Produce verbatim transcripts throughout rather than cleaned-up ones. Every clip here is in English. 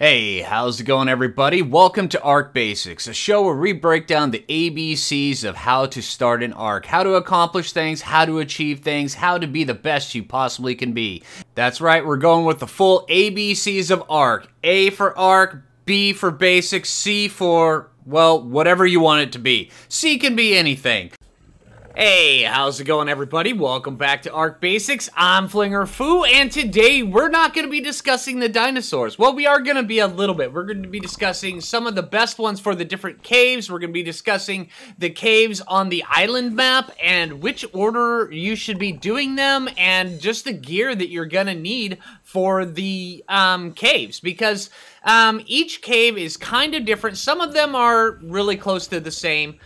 Hey, how's it going everybody? Welcome to ARK Basics, a show where we break down the A B Cs of how to start an ARK, how to accomplish things, how to achieve things, how to be the best you possibly can be. That's right, we're going with the full A B Cs of ARK. A for ARK, B for Basics, C for, well, whatever you want it to be. C can be anything. Hey, how's it going everybody? Welcome back to ARK Basics. I'm Phlinger Phoo, and today we're not going to be discussing the dinosaurs. Well, we are going to be a little bit. We're going to be discussing some of the best ones for the different caves. We're going to be discussing the caves on the island map and which order you should be doing them and just the gear that you're going to need for the um, caves, because um, each cave is kind of different. Some of them are really close to the same,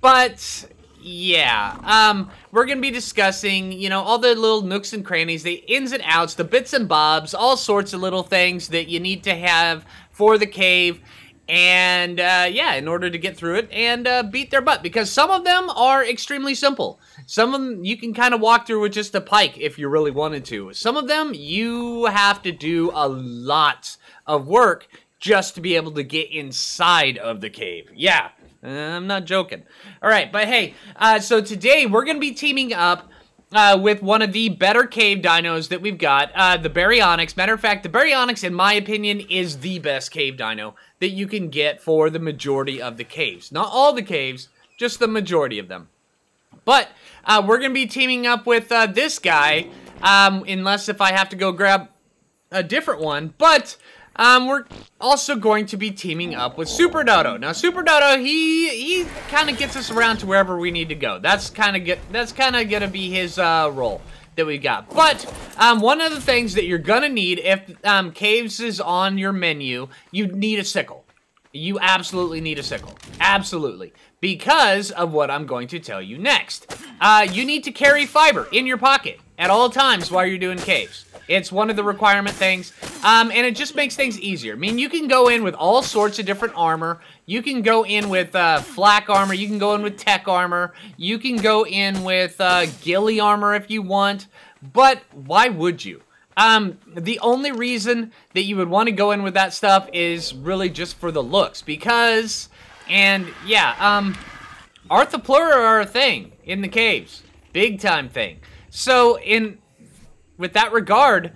but... yeah, um, we're going to be discussing, you know, all the little nooks and crannies, the ins and outs, the bits and bobs, all sorts of little things that you need to have for the cave, and, uh, yeah, in order to get through it and uh, beat their butt, because some of them are extremely simple. Some of them you can kind of walk through with just a pike if you really wanted to. Some of them you have to do a lot of work just to be able to get inside of the cave, yeah. I'm not joking. All right, but hey, uh, so today we're going to be teaming up uh, with one of the better cave dinos that we've got, uh, the Baryonyx. Matter of fact, the Baryonyx, in my opinion, is the best cave dino that you can get for the majority of the caves. Not all the caves, just the majority of them. But uh, we're going to be teaming up with uh, this guy, um, unless if I have to go grab a different one, but... Um, we're also going to be teaming up with Super Dodo. Now, Super Dodo, he he kind of gets us around to wherever we need to go. That's kind of get that's kind of gonna be his uh, role that we got. But um, one of the things that you're gonna need if um, caves is on your menu, you need a sickle. You absolutely need a sickle, absolutely, because of what I'm going to tell you next. Uh, you need to carry fiber in your pocket at all times while you're doing caves. It's one of the requirement things, um, and it just makes things easier. I mean, you can go in with all sorts of different armor. You can go in with uh, flak armor. You can go in with tech armor. You can go in with uh, ghillie armor if you want, but why would you? Um, the only reason that you would want to go in with that stuff is really just for the looks, because, and yeah, um, Arthropleura are a thing in the caves. Big time thing. So, in... with that regard,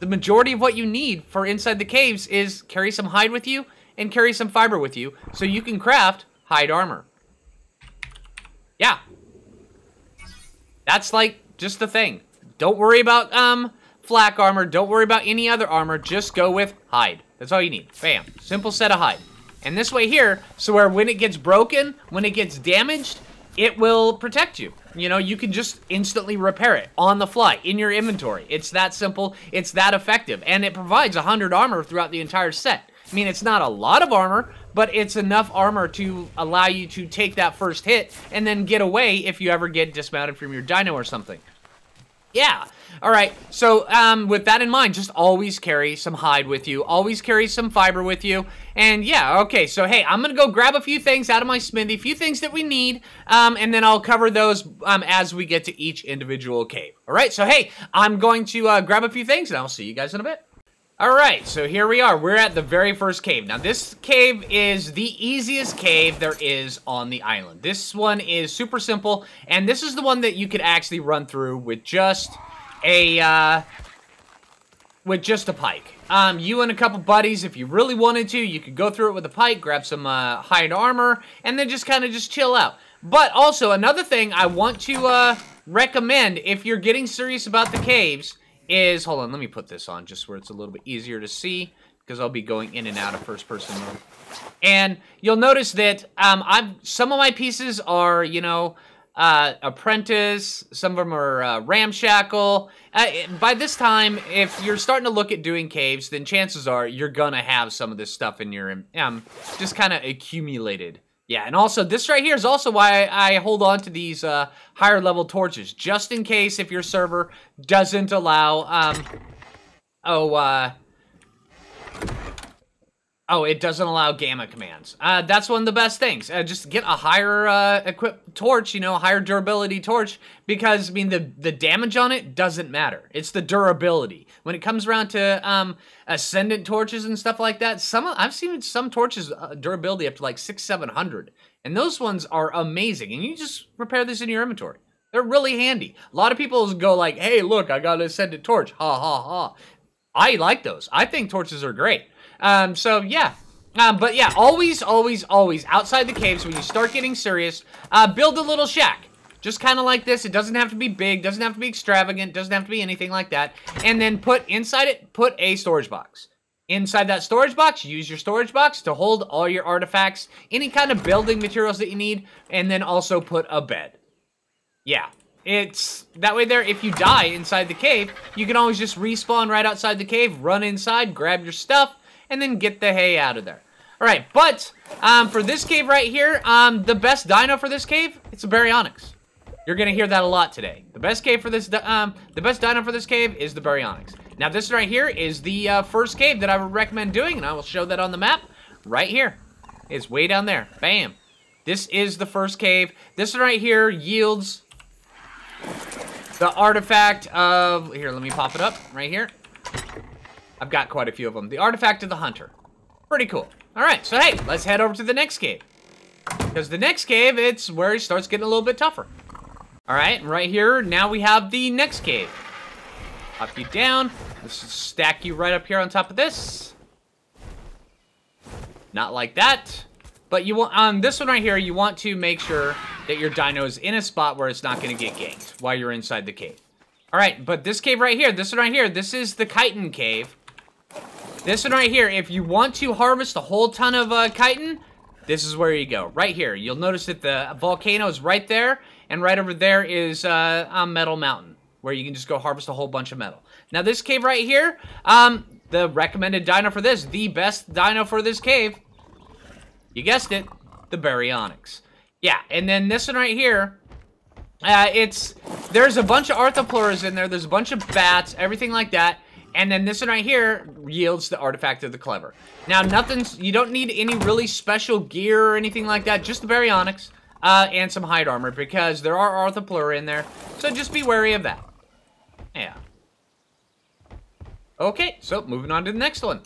the majority of what you need for inside the caves is carry some hide with you and carry some fiber with you so you can craft hide armor. Yeah. That's like just the thing. Don't worry about um flak armor. Don't worry about any other armor. Just go with hide. That's all you need. Bam. Simple set of hide. And this way here, so where when it gets broken, when it gets damaged, it will protect you. You know, you can just instantly repair it on the fly, in your inventory. It's that simple, it's that effective, and it provides one hundred armor throughout the entire set. I mean, it's not a lot of armor, but it's enough armor to allow you to take that first hit and then get away if you ever get dismounted from your dino or something. Yeah. All right, so um, with that in mind, just always carry some hide with you. Always carry some fiber with you. And yeah, okay, so hey, I'm going to go grab a few things out of my smithy, a few things that we need, um, and then I'll cover those um, as we get to each individual cave. All right, so hey, I'm going to uh, grab a few things, and I'll see you guys in a bit. All right, so here we are. We're at the very first cave. Now, this cave is the easiest cave there is on the island. This one is super simple, and this is the one that you could actually run through with just... a, uh, with just a pike. Um, you and a couple buddies, if you really wanted to, you could go through it with a pike, grab some, uh, hide armor, and then just kind of just chill out. But also, another thing I want to, uh, recommend, if you're getting serious about the caves, is, hold on, let me put this on, just where it's a little bit easier to see, because I'll be going in and out of first-person mode. And you'll notice that, um, I've, some of my pieces are, you know, Uh, apprentice, some of them are uh, ramshackle. Uh, by this time, if you're starting to look at doing caves, then chances are you're gonna have some of this stuff in your, um, just kind of accumulated. Yeah, and also this right here is also why I hold on to these uh, higher level torches, just in case if your server doesn't allow, um, oh, uh, Oh, it doesn't allow gamma commands. Uh, that's one of the best things. Uh, just get a higher uh, equipped torch, you know, higher durability torch, because, I mean, the, the damage on it doesn't matter. It's the durability. When it comes around to um, ascendant torches and stuff like that, some I've seen some torches uh, durability up to like six, seven hundred, and those ones are amazing, and you just repair this in your inventory. They're really handy. A lot of people go like, hey, look, I got an ascendant torch, ha, ha, ha. I like those. I think torches are great. Um, so, yeah. Um, but, yeah, always, always, always, outside the caves, when you start getting serious, uh, build a little shack. Just kind of like this. It doesn't have to be big, doesn't have to be extravagant, doesn't have to be anything like that. And then put, inside it, put a storage box. Inside that storage box, use your storage box to hold all your artifacts, any kind of building materials that you need, and then also put a bed. Yeah. It's that way there. If you die inside the cave, you can always just respawn right outside the cave, run inside, grab your stuff, and then get the hay out of there. All right, but um, for this cave right here, um, the best dino for this cave, it's a Baryonyx. You're gonna hear that a lot today. The best cave for this, um, the best dino for this cave is the Baryonyx. Now this right here is the uh, first cave that I would recommend doing, and I will show that on the map right here. It's way down there. Bam. This is the first cave. This right here yields the artifact of, here, let me pop it up right here. I've got quite a few of them. The Artifact of the Hunter. Pretty cool. All right, so hey, let's head over to the next cave. Because the next cave, it's where it starts getting a little bit tougher. All right, right here, now we have the next cave. Pop you down. Let's stack you right up here on top of this. Not like that. But you want, on this one right here, you want to make sure that your dino is in a spot where it's not going to get ganked while you're inside the cave. All right, but this cave right here, this one right here, this is the chitin cave. This one right here, if you want to harvest a whole ton of uh, chitin, this is where you go. Right here, you'll notice that the volcano is right there, and right over there is uh, a metal mountain, where you can just go harvest a whole bunch of metal. Now this cave right here, um, the recommended dino for this, the best dino for this cave, you guessed it, the Baryonyx. Yeah, and then this one right here, uh, it's, there's a bunch of Arthropleuras in there, there's a bunch of bats, everything like that. And then this one right here yields the Artifact of the Clever. Now, nothing's, you don't need any really special gear or anything like that, just the Baryonyx, uh, and some hide armor, because there are Arthropleura in there, so just be wary of that. Yeah. Okay, so moving on to the next one.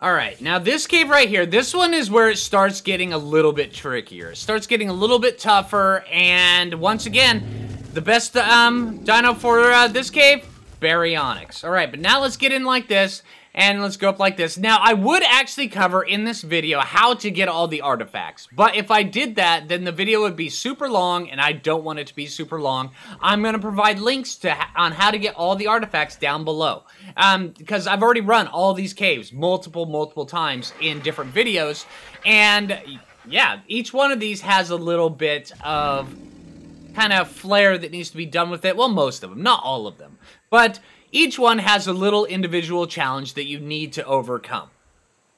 All right, now this cave right here, this one is where it starts getting a little bit trickier. It starts getting a little bit tougher, and once again, the best um, dino for uh, this cave, Baryonyx. All right, but now let's get in like this, and let's go up like this. Now, I would actually cover in this video how to get all the artifacts, but if I did that, then the video would be super long, and I don't want it to be super long. I'm going to provide links to on how to get all the artifacts down below, um, because I've already run all these caves multiple, multiple times in different videos, and yeah, each one of these has a little bit of kind of flair that needs to be done with it. Well, most of them, not all of them, but each one has a little individual challenge that you need to overcome.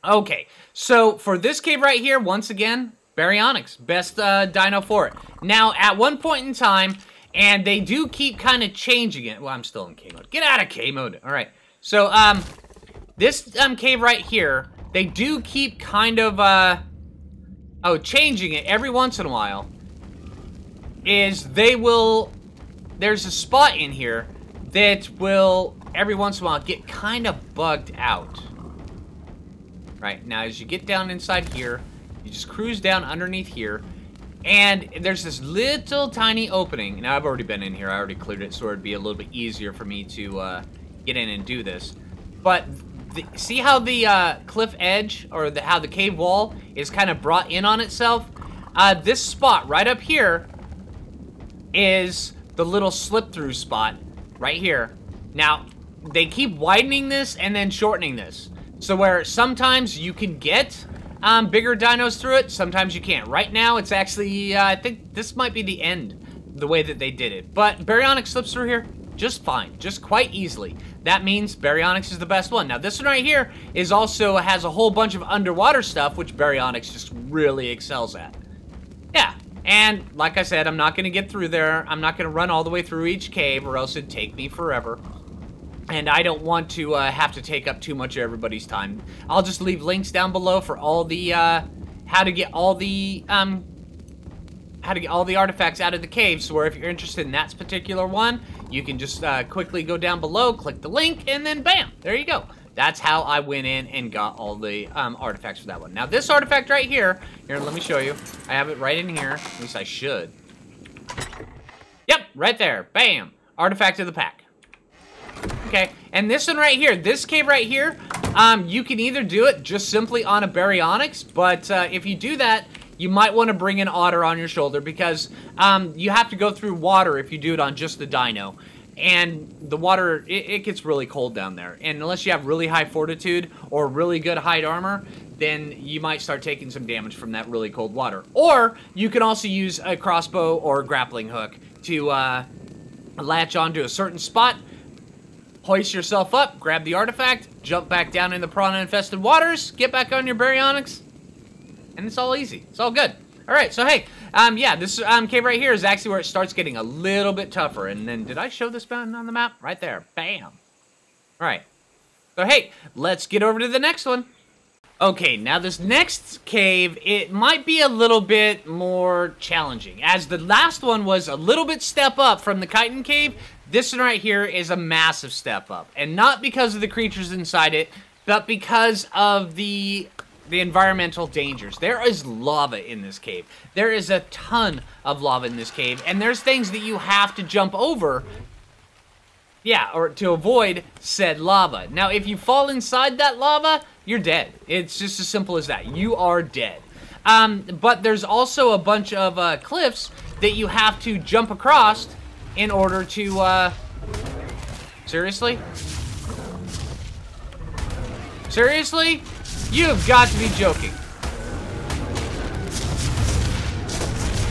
Okay, so for this cave right here, once again, Baryonyx, best uh, dino for it. Now, at one point in time, and they do keep kind of changing it. Well, I'm still in K mode. Get out of K mode. All right, so um, this um, cave right here, they do keep kind of, uh, oh, changing it every once in a while. Is they will, there's a spot in here that will, every once in a while, get kind of bugged out. Right, now as you get down inside here, you just cruise down underneath here, and there's this little tiny opening. Now I've already been in here, I already cleared it, so it'd be a little bit easier for me to uh, get in and do this. But the, see how the uh, cliff edge, or the, how the cave wall is kind of brought in on itself? Uh, this spot right up here is the little slip-through spot right here. Now, they keep widening this and then shortening this. So where sometimes you can get um, bigger dinos through it, sometimes you can't. Right now, it's actually, uh, I think this might be the end, the way that they did it. But Baryonyx slips through here just fine, just quite easily. That means Baryonyx is the best one. Now, this one right here is also has a whole bunch of underwater stuff, which Baryonyx just really excels at. Yeah. And, like I said, I'm not going to get through there. I'm not going to run all the way through each cave, or else it'd take me forever. And I don't want to uh, have to take up too much of everybody's time. I'll just leave links down below for all the, uh, how to get all the, um, how to get all the artifacts out of the caves. So where if you're interested in that particular one, you can just uh, quickly go down below, click the link, and then bam, there you go. That's how I went in and got all the um, artifacts for that one. Now this artifact right here, here, let me show you. I have it right in here, at least I should. Yep, right there, bam, artifact of the pack. Okay, and this one right here, this cave right here, um, you can either do it just simply on a Baryonyx, but uh, if you do that, you might want to bring an otter on your shoulder because um, you have to go through water if you do it on just the dino. And the water, it, it gets really cold down there. And unless you have really high fortitude or really good hide armor, then you might start taking some damage from that really cold water. Or you can also use a crossbow or a grappling hook to uh, latch onto a certain spot, hoist yourself up, grab the artifact, jump back down in the piranha-infested waters, get back on your Baryonyx, and it's all easy. It's all good. All right, so hey, um, yeah, this um, cave right here is actually where it starts getting a little bit tougher. And then, did I show this mountain on the map? Right there. Bam. All right. So hey, let's get over to the next one. Okay, now this next cave, it might be a little bit more challenging. As the last one was a little bit step up from the Chitin Cave, this one right here is a massive step up, and not because of the creatures inside it, but because of the the environmental dangers. There is lava in this cave. There is a ton of lava in this cave, and there's things that you have to jump over, yeah, or to avoid said lava. Now, if you fall inside that lava, you're dead. It's just as simple as that. You are dead. Um, but there's also a bunch of uh, cliffs that you have to jump across in order to, uh... Seriously? Seriously? You've got to be joking.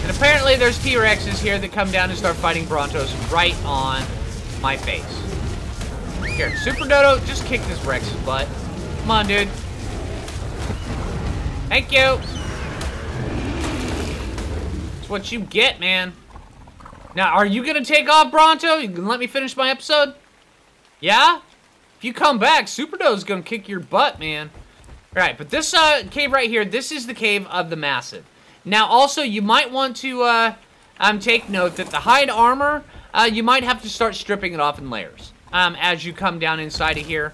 And apparently there's T-Rexes here that come down and start fighting Brontos right on my face. Here, Super Dodo, just kick this Rex's butt. Come on, dude. Thank you. That's what you get, man. Now, are you going to take off, Bronto? You can let me finish my episode? Yeah? If you come back, Superdo's going to kick your butt, man. All right, but this uh, cave right here, this is the Cave of the Massive. Now, also, you might want to uh, um, take note that the hide armor, uh, you might have to start stripping it off in layers um, as you come down inside of here.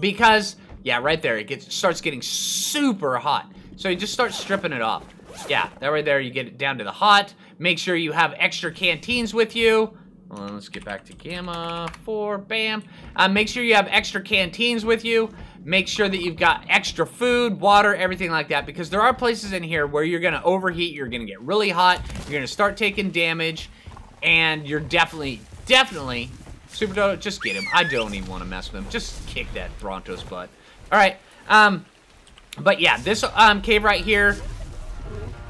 Because, yeah, right there, it gets starts getting super hot. So you just start stripping it off. Yeah, that right there, you get it down to the hot. Make sure you have extra canteens with you. Hold on, let's get back to Gamma four. Bam. Uh, make sure you have extra canteens with you. Make sure that you've got extra food, water, everything like that. Because there are places in here where you're going to overheat. You're going to get really hot. You're going to start taking damage. And you're definitely, definitely... Super Dodo, just get him. I don't even want to mess with him. Just kick that Bronto's butt. All right. Um, but yeah, this um, cave right here...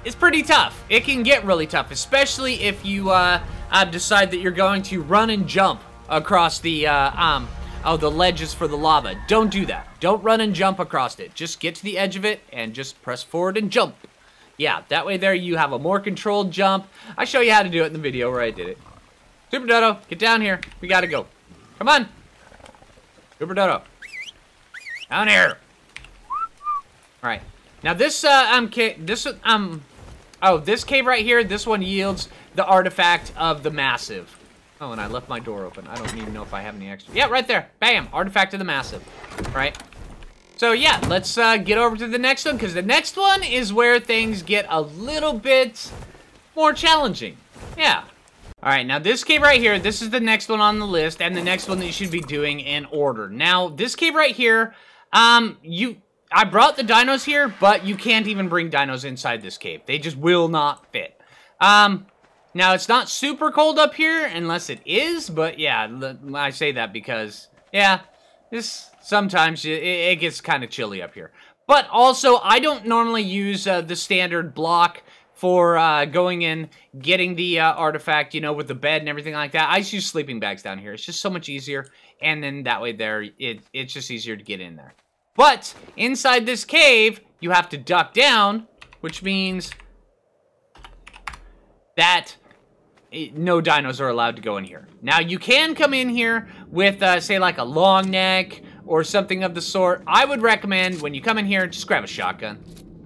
It's pretty tough. It can get really tough, especially if you uh, uh, decide that you're going to run and jump across the uh, um, oh, the ledges for the lava. Don't do that. Don't run and jump across it. Just get to the edge of it and just press forward and jump. Yeah, that way there you have a more controlled jump. I show you how to do it in the video where I did it. Super Dodo, get down here. We gotta go. Come on. Super Dodo. Down here. All right. Now this, uh, um, this, um, oh, this cave right here, this one yields the Artifact of the Massive. Oh, and I left my door open. I don't even know if I have any extra. Yeah, right there. Bam. Artifact of the Massive. All right. So, yeah, let's uh, get over to the next one, because the next one is where things get a little bit more challenging. Yeah. All right, now this cave right here, this is the next one on the list, and the next one that you should be doing in order. Now, this cave right here, um, you... I brought the dinos here, but you can't even bring dinos inside this cave. They just will not fit. Um, now, it's not super cold up here, unless it is, but yeah, I say that because, yeah, this sometimes it, it gets kind of chilly up here. But also, I don't normally use uh, the standard block for uh, going in, getting the uh, artifact, you know, with the bed and everything like that. I just use sleeping bags down here. It's just so much easier, and then that way there, it, it's just easier to get in there. But inside this cave, you have to duck down, which means that no dinos are allowed to go in here. Now, you can come in here with, uh, say, like a long neck or something of the sort. I would recommend when you come in here, just grab a shotgun.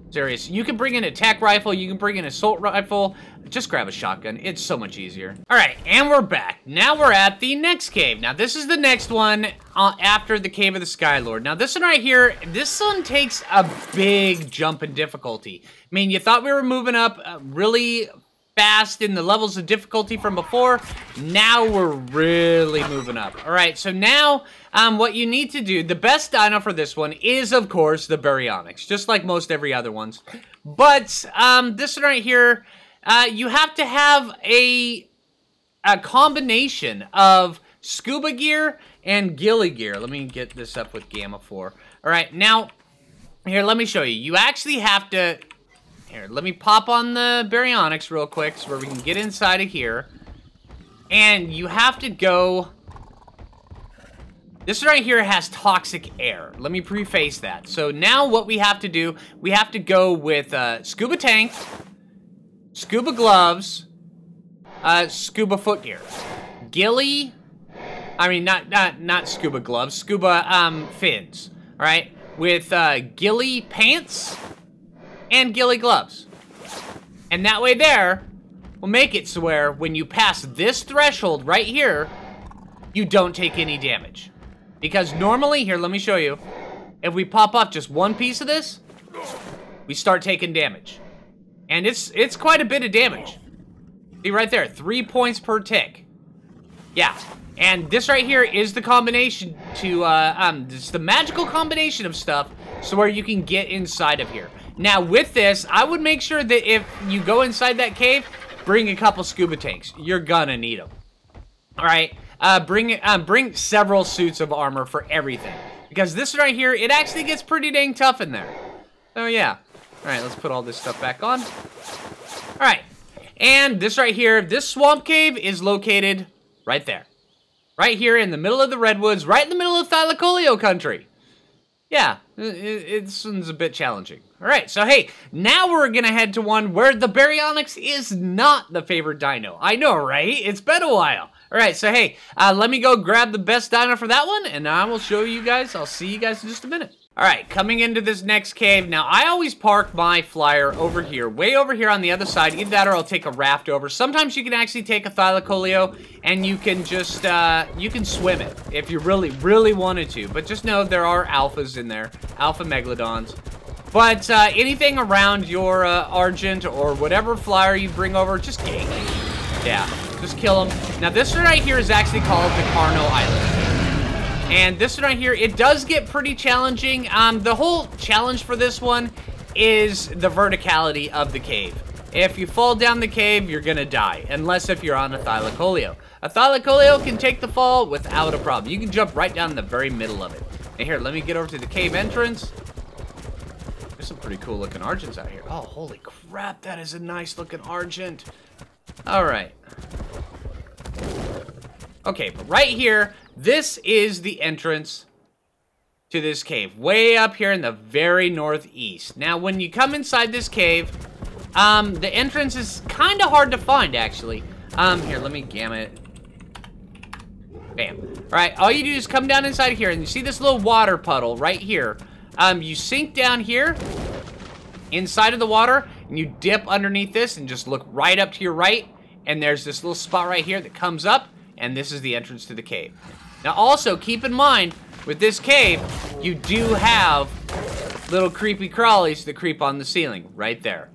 Serious. You can bring in an attack rifle. You can bring in an assault rifle. Just grab a shotgun. It's so much easier. All right, and we're back. Now we're at the next cave. Now, this is the next one uh, after the Cave of the Skylord. Now, this one right here, this one takes a big jump in difficulty. I mean, you thought we were moving up uh, really fast in the levels of difficulty from before. Now we're really moving up. All right, so now um, what you need to do, the best dino for this one is, of course, the Baryonyx, just like most every other ones. But um, this one right here, uh, you have to have a, a combination of scuba gear and ghillie gear. Let me get this up with Gamma four. All right, now, here, let me show you. You actually have to... Here, let me pop on the Baryonyx real quick so where we can get inside of here. And you have to go... This right here has toxic air. Let me preface that. So now what we have to do, we have to go with uh, scuba tanks, scuba gloves, uh, scuba footgear. Ghillie... I mean, not, not, not scuba gloves, scuba um, fins. All right? With uh, ghillie pants... and ghillie gloves. And that way there will make it so where when you pass this threshold right here, you don't take any damage. Because normally, here, let me show you. If we pop up just one piece of this, we start taking damage. And it's it's quite a bit of damage. See right there, three points per tick. Yeah. And this right here is the combination to, uh, um, it's the magical combination of stuff so where you can get inside of here. Now, with this, I would make sure that if you go inside that cave, bring a couple scuba tanks. You're gonna need them. All right, uh, bring uh, bring several suits of armor for everything. Because this right here, it actually gets pretty dang tough in there. So, yeah. All right, let's put all this stuff back on. All right, and this right here, this swamp cave is located right there. Right here in the middle of the Redwoods, right in the middle of Thylacoleo country. Yeah, this one's a bit challenging. All right, so hey, now we're going to head to one where the Baryonyx is not the favorite dino. I know, right? It's been a while. All right, so hey, uh, let me go grab the best dino for that one, and I will show you guys. I'll see you guys in just a minute. All right, coming into this next cave. Now, I always park my flyer over here, way over here on the other side. Either that or I'll take a raft over. Sometimes you can actually take a Thylacoleo and you can just, uh, you can swim it if you really, really wanted to. But just know there are alphas in there, alpha megalodons. But uh, anything around your uh, Argent or whatever flyer you bring over, just gank it. Yeah, just kill them. Now, this right here is actually called the Carno Island. And this one right here, it does get pretty challenging. Um, the whole challenge for this one is the verticality of the cave. If you fall down the cave, you're going to die. Unless if you're on a Thylacoleo. A Thylacoleo can take the fall without a problem. You can jump right down in the very middle of it. Now here, let me get over to the cave entrance. There's some pretty cool looking Argents out here. Oh, holy crap, that is a nice looking Argent. All right. Okay, but right here, this is the entrance to this cave, way up here in the very northeast. Now, when you come inside this cave, um, the entrance is kind of hard to find, actually. Um, here, let me gamma it. Bam. All right, all you do is come down inside here, and you see this little water puddle right here. Um, you sink down here, inside of the water, and you dip underneath this and just look right up to your right, and there's this little spot right here that comes up. And this is the entrance to the cave. Now also, keep in mind, with this cave, you do have little creepy crawlies that creep on the ceiling, right there.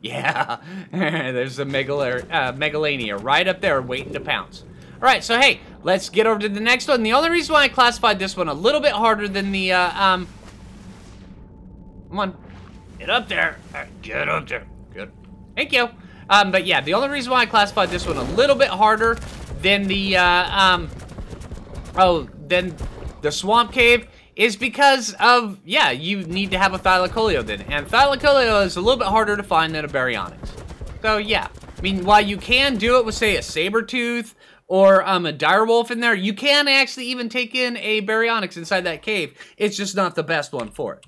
Yeah, there's a megal uh, Megalania right up there waiting to pounce. All right, so hey, let's get over to the next one. The only reason why I classified this one a little bit harder than the, uh, um... Come on, get up there. Right, get up there. Good. Thank you. Um, but yeah, the only reason why I classified this one a little bit harder Then the, uh, um, oh, then the swamp cave is because of, yeah, you need to have a Thylacoleo then. And Thylacoleo is a little bit harder to find than a Baryonyx. So, yeah. I mean, while you can do it with, say, a Sabertooth or um, a Direwolf in there, you can actually even take in a Baryonyx inside that cave. It's just not the best one for it.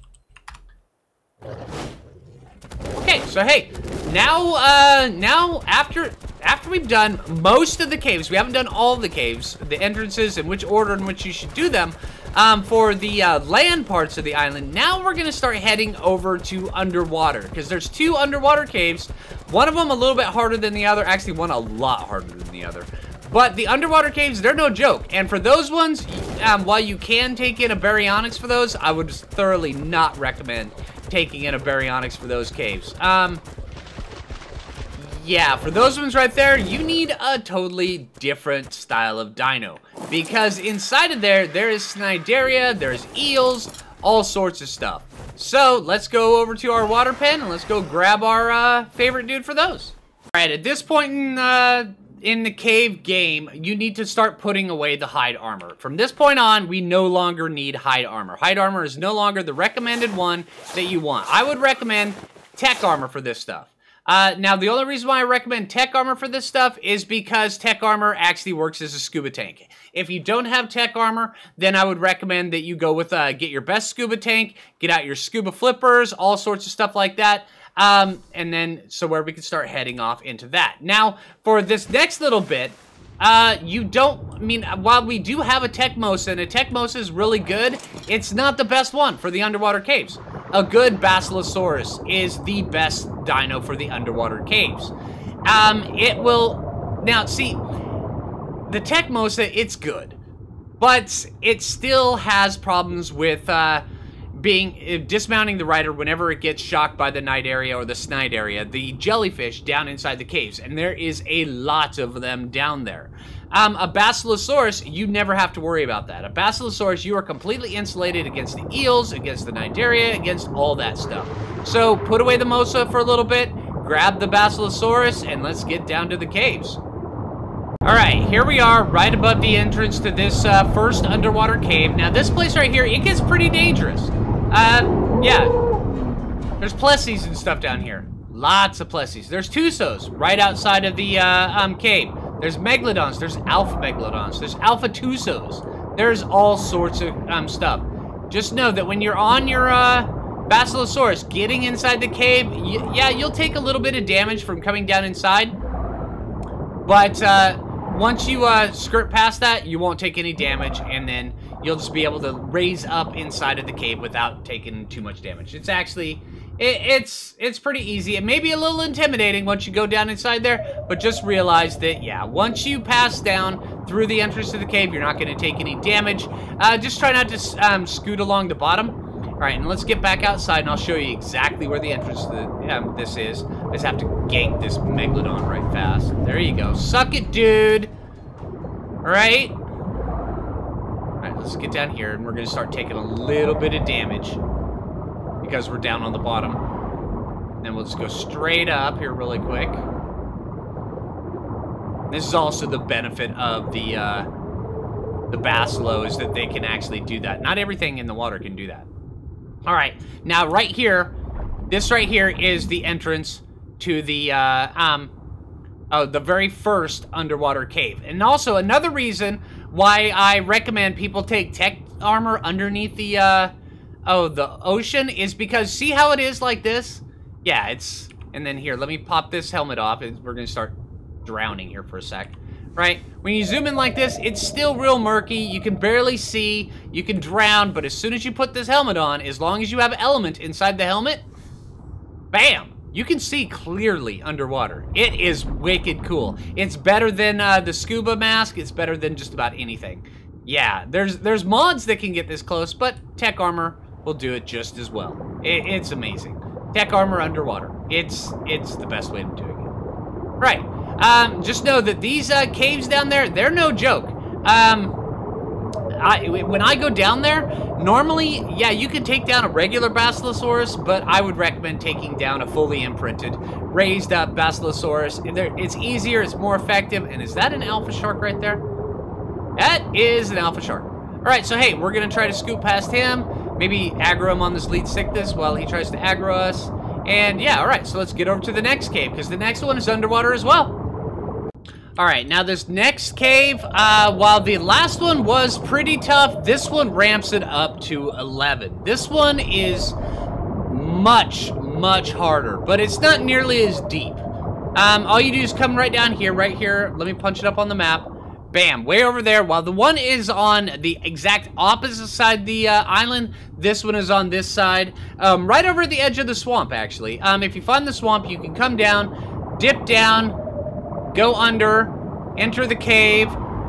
Okay, so, hey, now, uh, now after... after we've done most of the caves, we haven't done all the caves, the entrances and which order in which you should do them, um, for the uh, land parts of the island, now we're going to start heading over to underwater, because there's two underwater caves, one of them a little bit harder than the other, actually one a lot harder than the other. But the underwater caves, they're no joke. And for those ones, um, while you can take in a Baryonyx for those, I would thoroughly not recommend taking in a Baryonyx for those caves. Um, yeah, for those ones right there, you need a totally different style of dino. Because inside of there, there is Cnidaria, there's eels, all sorts of stuff. So let's go over to our water pen and let's go grab our uh, favorite dude for those. All right, at this point in... Uh, in the cave game, you need to start putting away the hide armor. From this point on, we no longer need hide armor. Hide armor is no longer the recommended one that you want. I would recommend tech armor for this stuff. Uh, now, the only reason why I recommend tech armor for this stuff is because tech armor actually works as a scuba tank. If you don't have tech armor, then I would recommend that you go with, uh, get your best scuba tank, get out your scuba flippers, all sorts of stuff like that. Um, and then, so where we can start heading off into that. Now, for this next little bit, uh, you don't, I mean, while we do have a Tecmosa, and a Tecmosa is really good, it's not the best one for the underwater caves. A good Basilosaurus is the best dino for the underwater caves. Um, it will, now see, the Tecmosa, it's good, but it still has problems with, uh, being, uh, dismounting the rider whenever it gets shocked by the Cnidaria or the Cnidaria, the jellyfish down inside the caves, and there is a lot of them down there. Um, a Basilosaurus, you never have to worry about that. A Basilosaurus, you are completely insulated against the eels, against the Cnidaria, against all that stuff. So put away the Mosa for a little bit, grab the Basilosaurus, and let's get down to the caves. Alright, here we are right above the entrance to this uh, first underwater cave. Now this place right here, it gets pretty dangerous. Uh, yeah. There's plessies and stuff down here. Lots of plessies. There's Tusos right outside of the, uh, um, cave. There's Megalodons. There's Alpha Megalodons. There's Alpha Tusos. There's all sorts of, um, stuff. Just know that when you're on your, uh, Basilosaurus, getting inside the cave, y yeah, you'll take a little bit of damage from coming down inside. But, uh, once you, uh, skirt past that, you won't take any damage, and then you'll just be able to raise up inside of the cave without taking too much damage. It's actually, it, it's it's pretty easy. It may be a little intimidating once you go down inside there, but just realize that, yeah, once you pass down through the entrance to the cave, you're not going to take any damage. Uh, just try not to um, scoot along the bottom. All right, and let's get back outside, and I'll show you exactly where the entrance to the, um, this is. I just have to gank this Megalodon right fast. There you go. Suck it, dude. All right. All right, let's get down here, and we're going to start taking a little bit of damage because we're down on the bottom. Then we'll just go straight up here really quick. This is also the benefit of the, uh, the Basilo, is that they can actually do that. Not everything in the water can do that. All right, now right here, this right here is the entrance to the, uh, um, oh, the very first underwater cave. And also another reason why I recommend people take tech armor underneath the, uh, oh, the ocean is because, see how it is like this? Yeah, it's, and then here, let me pop this helmet off. We're gonna start drowning here for a sec. Right? When you zoom in like this, it's still real murky. You can barely see. You can drown. But as soon as you put this helmet on, as long as you have element inside the helmet, bam! You can see clearly underwater. It is wicked cool. It's better than uh, the scuba mask. It's better than just about anything. Yeah, there's there's mods that can get this close, but tech armor will do it just as well. It, it's amazing. Tech armor underwater. It's, it's the best way of doing it. Right. Um, just know that these, uh, caves down there, they're no joke. Um, I, when I go down there, normally, yeah, you can take down a regular Basilosaurus, but I would recommend taking down a fully imprinted, raised up Basilosaurus. It's easier, it's more effective, and is that an alpha shark right there? That is an alpha shark. Alright, so hey, we're gonna try to scoop past him, maybe aggro him on this lead sickness while he tries to aggro us, and yeah, alright, so let's get over to the next cave, because the next one is underwater as well. Alright, now this next cave, uh, while the last one was pretty tough, this one ramps it up to eleven. This one is much, much harder, but it's not nearly as deep. Um, all you do is come right down here, right here. Let me punch it up on the map. Bam, way over there. While the one is on the exact opposite side of the uh, island, this one is on this side. Um, right over the edge of the swamp, actually. Um, if you find the swamp, you can come down, dip down, go under, enter the cave.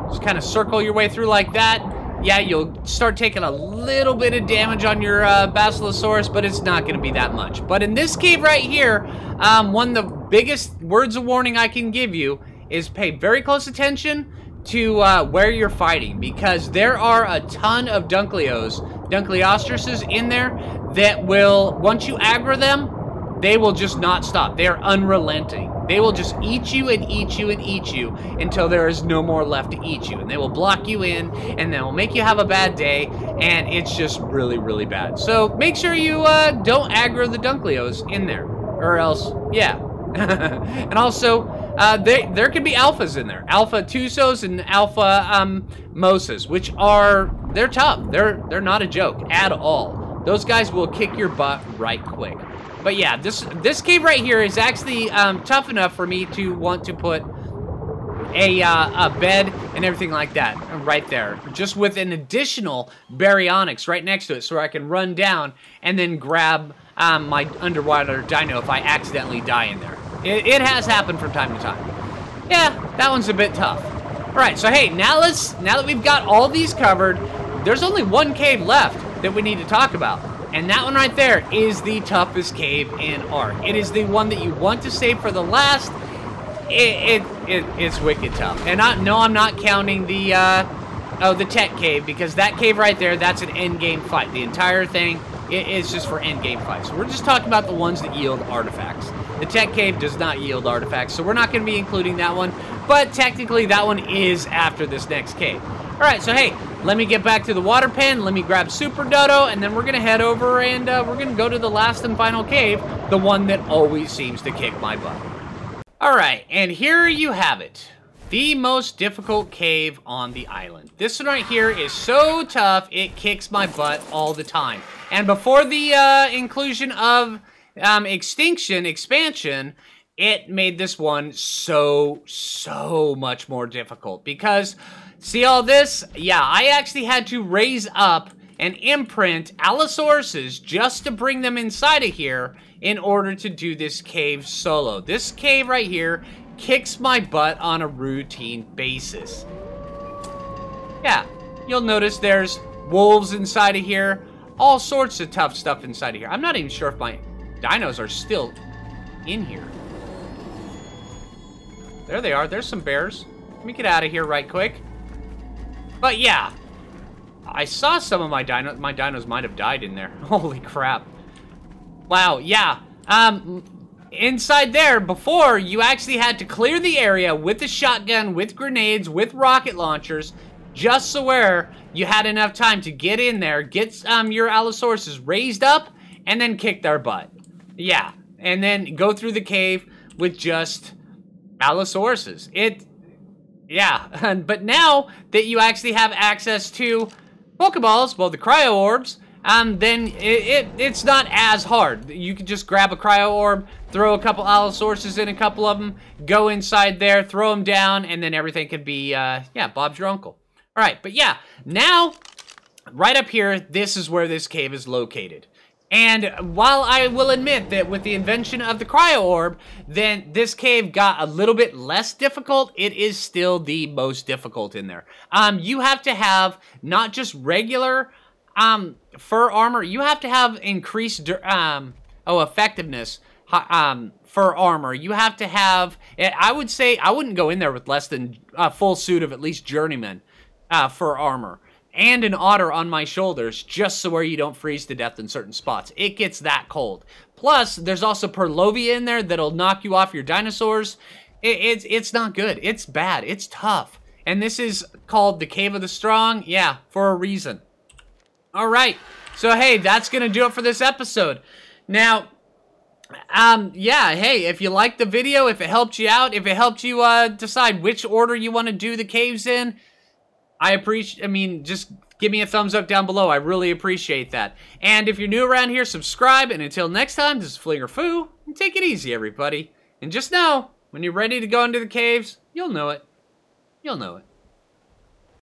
Just kind of circle your way through like that. Yeah, you'll start taking a little bit of damage on your uh, Basilosaurus, but it's not going to be that much. But in this cave right here, um, one of the biggest words of warning I can give you is pay very close attention to uh, where you're fighting, because there are a ton of Dunkleos, Dunkleosteuses in there that will, once you aggro them, they will just not stop. They are unrelenting. They will just eat you and eat you and eat you until there is no more left to eat you. And they will block you in, and they will make you have a bad day, and it's just really, really bad. So make sure you uh, don't aggro the Dunkleos in there, or else, yeah. And also, uh, they, there could be alphas in there. Alpha Tusos and Alpha um, Moses, which are, they're tough. They're, they're not a joke at all. Those guys will kick your butt right quick. But yeah, this this cave right here is actually um, tough enough for me to want to put a, uh, a bed and everything like that right there. Just with an additional Baryonyx right next to it, so I can run down and then grab um, my underwater dino if I accidentally die in there. It, it has happened from time to time. Yeah, that one's a bit tough. Alright, so hey, now let's now that we've got all these covered, there's only one cave left that we need to talk about. And that one right there is the toughest cave in ARK. It is the one that you want to save for the last. It, it, it it's wicked tough. And I, no, I'm not counting the uh, oh the Tech Cave, because that cave right there, that's an end game fight. The entire thing it is just for end game fights. We're just talking about the ones that yield artifacts. The Tech Cave does not yield artifacts, so we're not going to be including that one. But technically, that one is after this next cave. All right, so hey, let me get back to the water pen. Let me grab Super Dodo, and then we're going to head over, and uh, we're going to go to the last and final cave, the one that always seems to kick my butt. All right, and here you have it. The most difficult cave on the island. This one right here is so tough, it kicks my butt all the time. And before the uh, inclusion of um, Extinction, Expansion, it made this one so, so much more difficult. Because, see all this? Yeah, I actually had to raise up and imprint Allosauruses just to bring them inside of here in order to do this cave solo. This cave right here kicks my butt on a routine basis. Yeah, you'll notice there's wolves inside of here. All sorts of tough stuff inside of here. I'm not even sure if my dinos are still in here. There they are. There's some bears. Let me get out of here right quick. But yeah, I saw some of my dinos. My dinos might have died in there. Holy crap. Wow, yeah. Um, inside there, before, you actually had to clear the area with a shotgun, with grenades, with rocket launchers, just so where you had enough time to get in there, get um, your Allosauruses raised up, and then kick their butt. Yeah, and then go through the cave with just Allosauruses. It, yeah, but now that you actually have access to Pokeballs, well, the Cryo orbs, um, then it, it it's not as hard. You can just grab a Cryo orb, throw a couple Allosauruses in, a couple of them, go inside there, throw them down, and then everything could be, uh, yeah, Bob's your uncle. All right, but yeah, now, right up here, this is where this cave is located. And while I will admit that with the invention of the Cryo orb, then this cave got a little bit less difficult, it is still the most difficult in there. Um, you have to have not just regular um, fur armor, you have to have increased um, oh effectiveness um, fur armor. You have to have, I would say, I wouldn't go in there with less than a full suit of at least journeyman uh, fur armor. And an otter on my shoulders, just so where you don't freeze to death in certain spots. It gets that cold. Plus, there's also Perlovia in there that'll knock you off your dinosaurs. It, it's, it's not good. It's bad. It's tough. And this is called the Cave of the Strong. Yeah, for a reason. All right. So, hey, that's going to do it for this episode. Now, um, yeah, hey, if you liked the video, if it helped you out, if it helped you uh, decide which order you want to do the caves in, I appreciate, I mean, just give me a thumbs up down below. I really appreciate that. And if you're new around here, subscribe. And until next time, this is Phlinger Phoo. And take it easy, everybody. And just know, When you're ready to go into the caves, you'll know it. You'll know it.